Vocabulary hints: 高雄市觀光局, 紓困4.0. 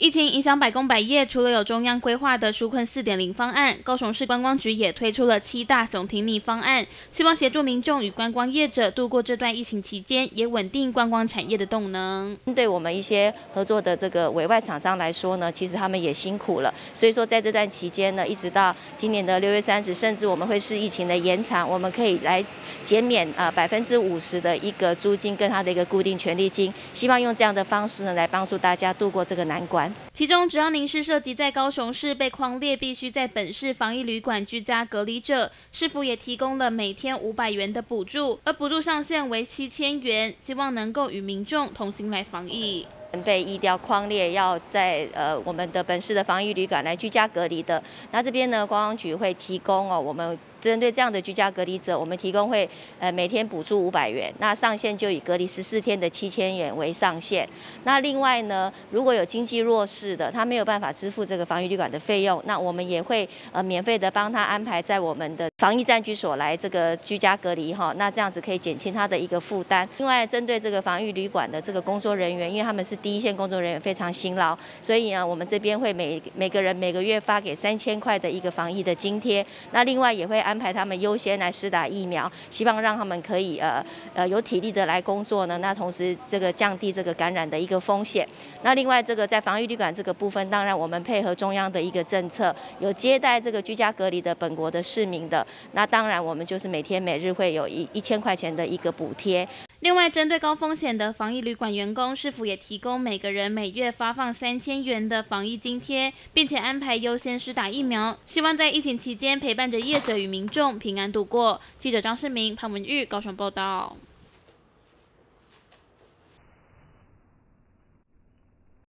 疫情影响百工百业，除了有中央规划的纾困 4.0 方案，高雄市观光局也推出了7大总停利方案，希望协助民众与观光业者度过这段疫情期间，也稳定观光产业的动能。对我们一些合作的这个委外厂商来说呢，其实他们也辛苦了，所以说在这段期间呢，一直到今年的6月30，甚至我们会视疫情的延长，我们可以来减免50%的一个租金跟它的一个固定权利金，希望用这样的方式呢来帮助大家度过这个难关。 其中，只要您是涉及在高雄市被匡列必须在本市防疫旅馆居家隔离者，市府也提供了每天500元的补助，而补助上限为7000元，希望能够与民众同心来防疫。 被疫调匡列要在我们的本市的防疫旅馆来居家隔离的，那这边呢，观光局会提供我们针对这样的居家隔离者，我们提供会每天补助500元，那上限就以隔离14天的7000元为上限。那另外呢，如果有经济弱势的，他没有办法支付这个防疫旅馆的费用，那我们也会免费的帮他安排在我们的防疫暂居所来这个居家隔离哈，那这样子可以减轻他的一个负担。另外，针对这个防疫旅馆的这个工作人员，因为他们是 第一线工作人员非常辛劳，所以呢，我们这边会每个人每个月发给3000块的一个防疫的津贴。那另外也会安排他们优先来施打疫苗，希望让他们可以有体力的来工作呢。那同时这个降低这个感染的一个风险。那另外这个在防疫旅馆这个部分，当然我们配合中央的一个政策，有接待这个居家隔离的本国的市民的。那当然我们就是每天每日会有1000块钱的一个补贴。 另外，针对高风险的防疫旅馆员工，市府也提供每个人每月发放3000元的防疫津贴，并且安排优先施打疫苗，希望在疫情期间陪伴着业者与民众平安度过。记者张世明、潘文玉高雄报道。